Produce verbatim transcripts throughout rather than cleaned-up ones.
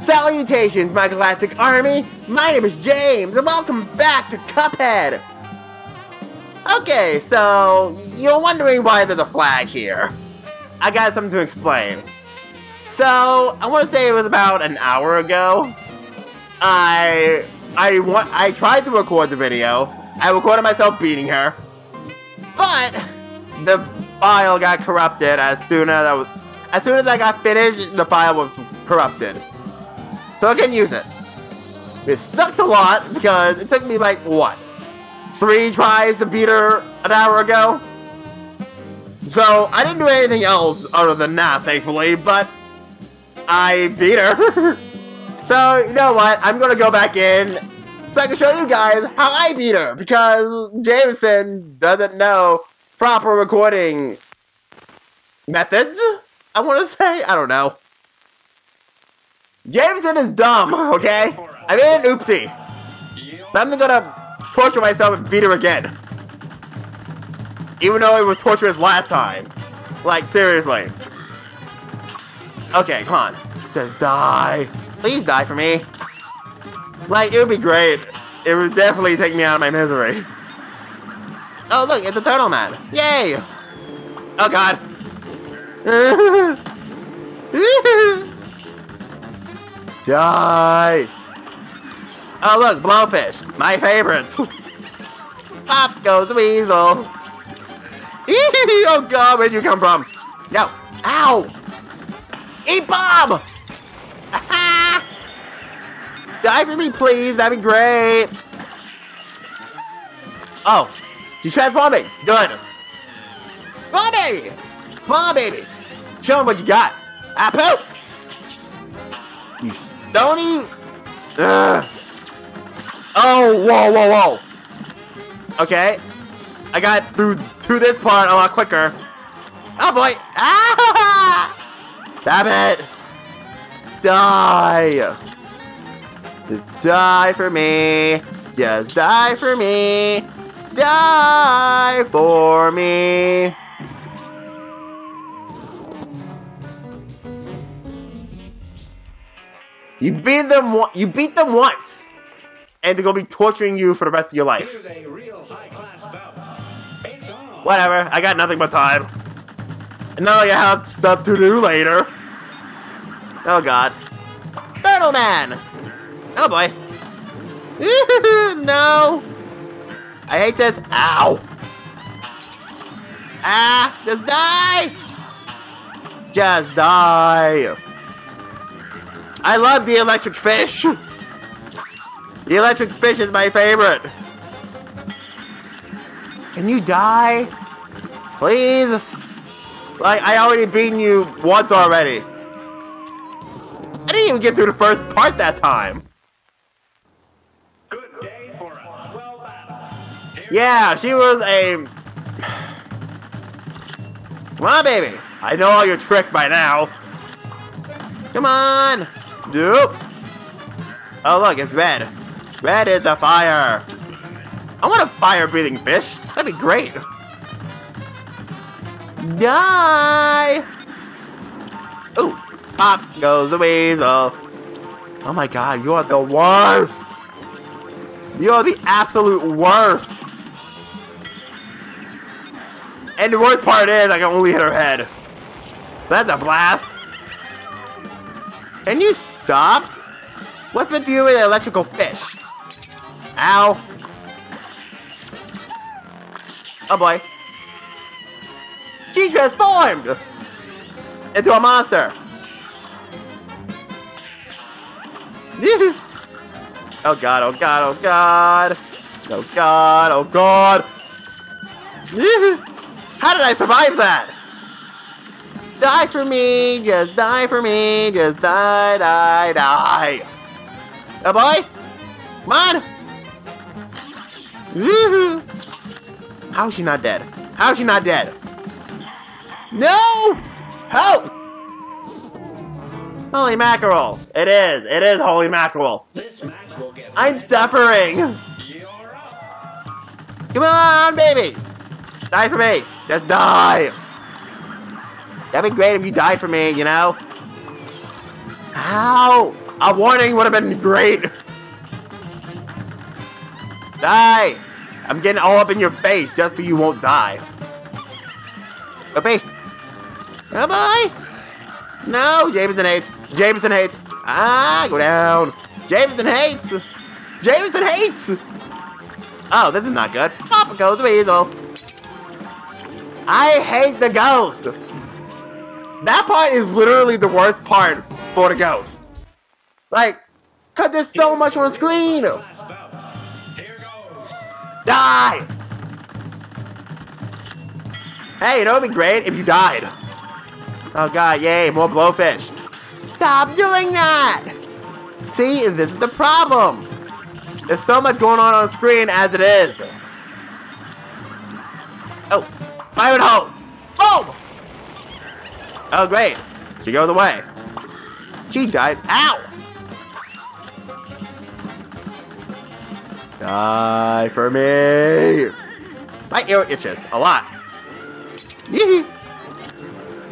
Salutations, my galactic army! My name is James, and welcome back to Cuphead! Okay, so you're wondering why there's a flag here. I got something to explain. So, I want to say it was about an hour ago. I... I want... I tried to record the video. I recorded myself beating her. But the file got corrupted as soon as I was... As soon as I got finished, the file was corrupted. So I couldn't use it. It sucks a lot because it took me like, what? Three tries to beat her an hour ago? So I didn't do anything else other than that, thankfully, but I beat her. So you know what? I'm going to go back in so I can show you guys how I beat her because Jameson doesn't know proper recording methods, I want to say. I don't know. Jameson is dumb, okay? I made an oopsie. So I'm gonna torture myself and beat her again. Even though it was torturous last time. Like, seriously. Okay, come on. Just die. Please die for me. Like, it would be great. It would definitely take me out of my misery. Oh, look, it's a turtle man. Yay! Oh, God. Die! Oh look, blowfish, my favorites. Pop goes the weasel. Oh God, where'd you come from? No, ow! Eat bomb! Aha! Die for me, please. That'd be great. Oh, she's transforming. Good. Come on, baby. Come on, baby. Show him what you got. I poop. You stony! Ugh. Oh, whoa, whoa, whoa! Okay, I got through to this part a lot quicker. Oh boy! Ah! Stop it! Die! Just die for me! Just die for me! Die for me! You beat them. You beat them once, and they're gonna be torturing you for the rest of your life. Whatever. I got nothing but time, and now I have stuff to do later. Oh God, Turtle Man! Oh boy. No. I hate this. Ow. Ah, just die. Just die. I love the electric fish! The electric fish is my favorite! Can you die? Please? Like, I already beaten you once already. I didn't even get through the first part that time! Good day for us. Well battled. Yeah, she was a... Come on, baby! I know all your tricks by now. Come on! Nope. Oh look, it's red. Red is the fire. I want a fire-breathing fish. That'd be great. Die! Ooh, pop goes the weasel. Oh my God, you are the worst. You are the absolute worst. And the worst part is I can only hit her head. That's a blast. Can you stop? What's with you with an electrical fish? Ow. Oh boy. She transformed into a monster. Oh God, oh God, oh God. Oh God, oh God. How did I survive that? Die for me, just die for me, just die, die, die. Oh boy, come on. Woohoo. How is she not dead? How is she not dead? No! Help! Holy mackerel. It is, it is holy mackerel. I'm suffering. Come on, baby. Die for me, just die. That'd be great if you died for me, you know? Ow! A warning would have been great. Die! I'm getting all up in your face just so you won't die. Puppy! Oh boy! No, Jameson hates. Jameson hates. Ah, go down. Jameson hates. Jameson hates. Oh, this is not good. Papa goes the weasel. I hate the ghost. That part is literally the worst part for the ghost. Like, cause there's so much on screen. Die! Hey, you know it'd be great if you died. Oh god, yay, more blowfish. Stop doing that! See, this is the problem. There's so much going on on screen as it is. Oh, fire hole! Boom! Oh great, she goes away. She died. Ow! Die for me! My ear itches a lot. Yee!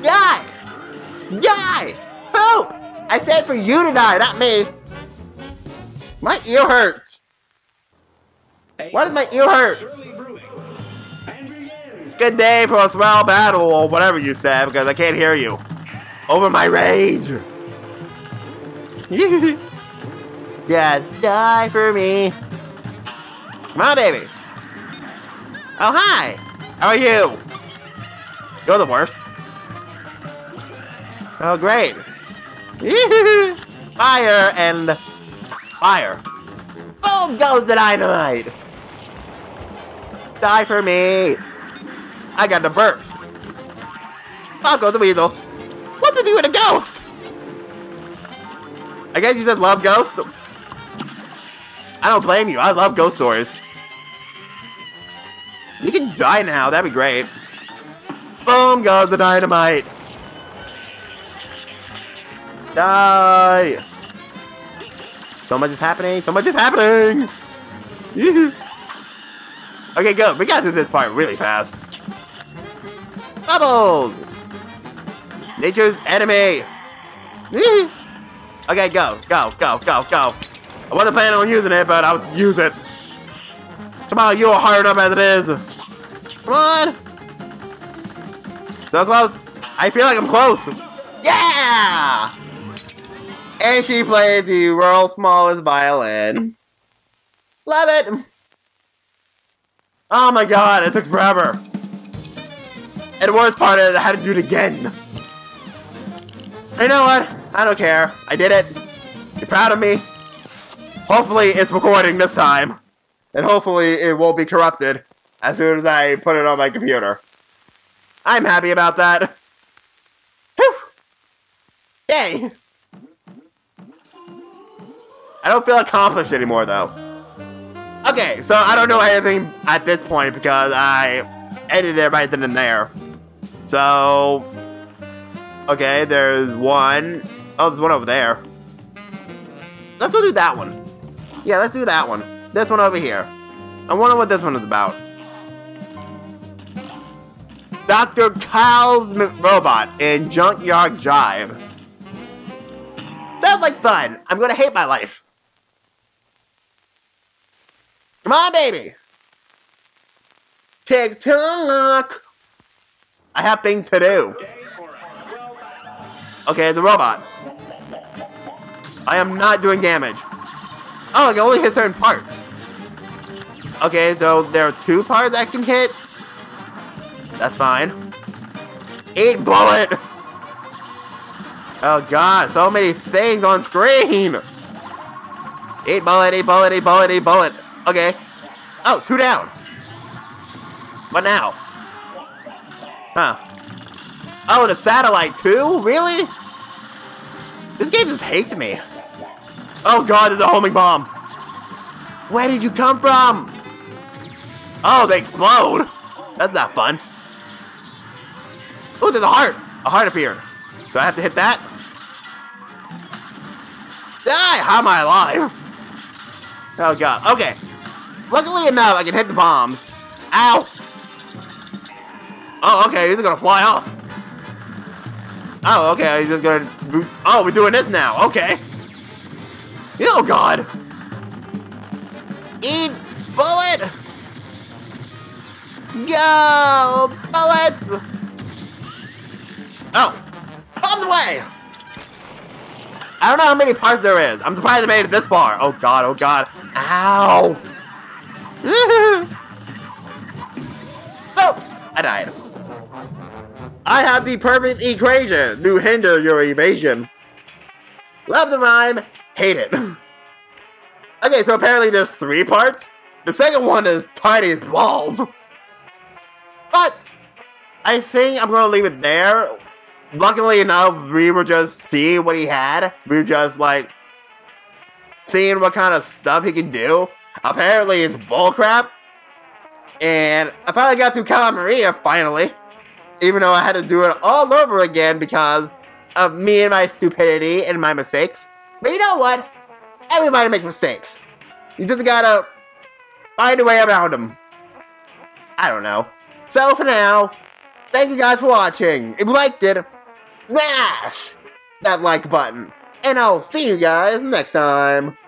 Die! Die! Poop! I said for you to die, not me. My ear hurts. Why does my ear hurt? Good day for a small battle or whatever you said because I can't hear you. Over my rage. Yee! Just die for me. Come on, baby. Oh, hi. How are you? You're the worst. Oh, great. Fire and fire. Boom goes the dynamite. Die for me. I got the burps. I'll go the weasel. What's with you and a ghost? I guess you just love ghosts. I don't blame you. I love ghost stories. You can die now, that'd be great. Boom goes the dynamite. Die. So much is happening, so much is happening. Okay, go. We gotta do this part really fast. Bubbles. Nature's enemy. Okay, go, go, go, go, go. I wasn't planning on using it, but I was use it. Come on, you are hard up as it is. Come on. So close. I feel like I'm close. Yeah! And she plays the world's smallest violin. Love it. Oh my god, it took forever. And the worst part is I had to do it again. You know what? I don't care. I did it. You're proud of me. Hopefully it's recording this time. And hopefully it won't be corrupted as soon as I put it on my computer. I'm happy about that. Whew! Yay! I don't feel accomplished anymore though. Okay, so I don't know anything at this point because I edited everything in there. So... Okay, there's one... Oh, there's one over there. Let's go do that one. Yeah, let's do that one. This one over here. I wonder what this one is about. Doctor Kyle's Robot in Junkyard Jive. Sounds like fun. I'm gonna hate my life. Come on, baby. TikTok. I have things to do. Okay, the robot. I am not doing damage. Oh, I can only hit certain parts. Okay, so there are two parts I can hit. That's fine. Eat bullet! Oh god, so many things on screen! Eat bullet, eat bullet, eat bullet, eat bullet. Okay. Oh, two down. What now? Huh. Oh, the satellite too? Really? This game just hates me. Oh god, there's a homing bomb. Where did you come from? Oh, they explode. That's not fun. Oh, there's a heart. A heart appeared. Do I have to hit that? Die! How am I alive? Oh god. Okay. Luckily enough, I can hit the bombs. Ow! Oh, okay. These are gonna fly off. Oh, okay. He's just gonna. Oh, we're doing this now. Okay. Oh God! Eat bullet! Go bullets! Oh, bombs away! I don't know how many parts there is. I'm surprised I made it this far. Oh God! Oh God! Ow! Oh! I died. I have the perfect equation to hinder your evasion. Love the rhyme, hate it. Okay, so apparently there's three parts. The second one is tiny as balls. But I think I'm gonna leave it there. Luckily enough, we were just seeing what he had. We were just like seeing what kind of stuff he can do. Apparently it's bullcrap. And I finally got through Cala Maria, finally. Even though I had to do it all over again because of me and my stupidity and my mistakes. But you know what? Everybody makes mistakes. You just gotta find a way around them. I don't know. So for now, thank you guys for watching. If you liked it, smash that like button. And I'll see you guys next time.